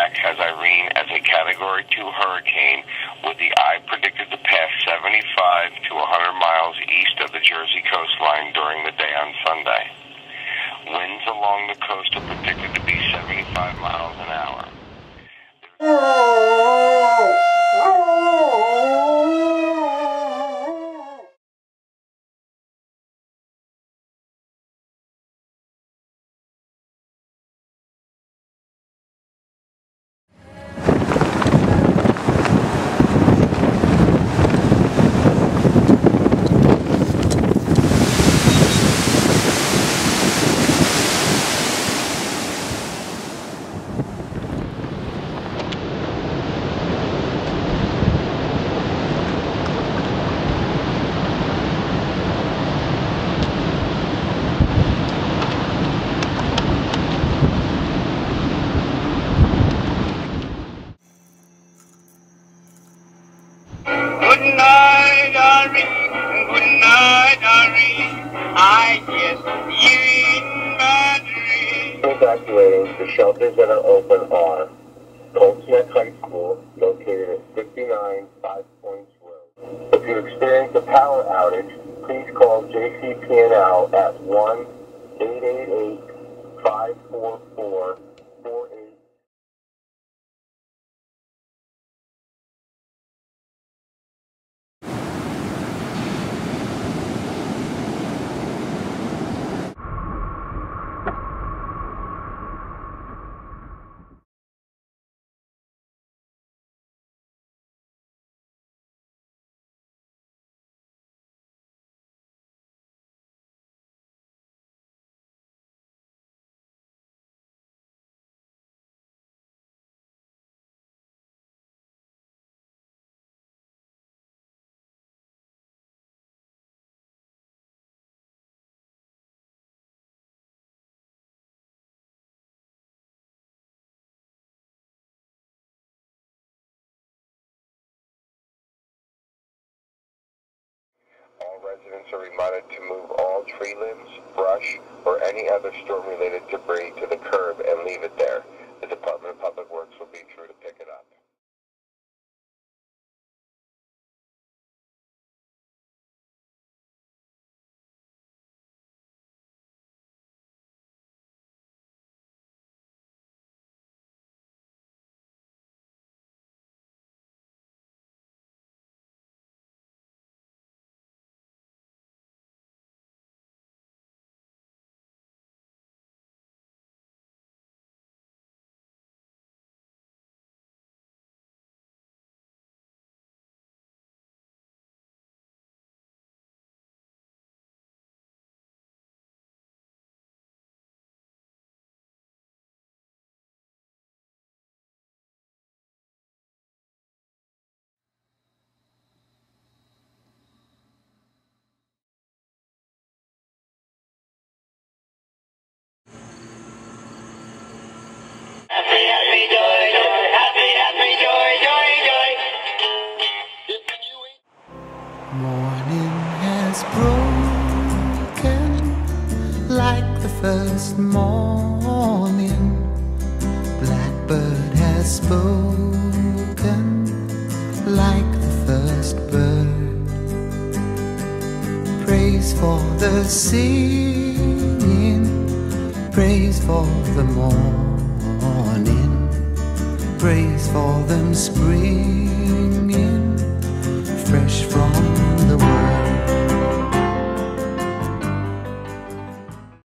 back has Irene as a Category 2 hurricane with the eye predicted to pass 75 to 100 miles east of the Jersey coastline during the day on Sunday. Winds along the coast are predicted to be 75 miles an hour. Evacuating the shelters that are open are Colts Neck High School, located at 59 Five Points Road. If you experience a power outage, please call JCPL at 1-888-544-4888. Residents are reminded to move all tree limbs, brush, or any other storm-related debris to the curb and leave it there. The Department of Public Works will be sure to pick it up. Morning has broken like the first morning. Blackbird has spoken like the first bird. Praise for the singing, praise for the morning, praise for them springing fresh from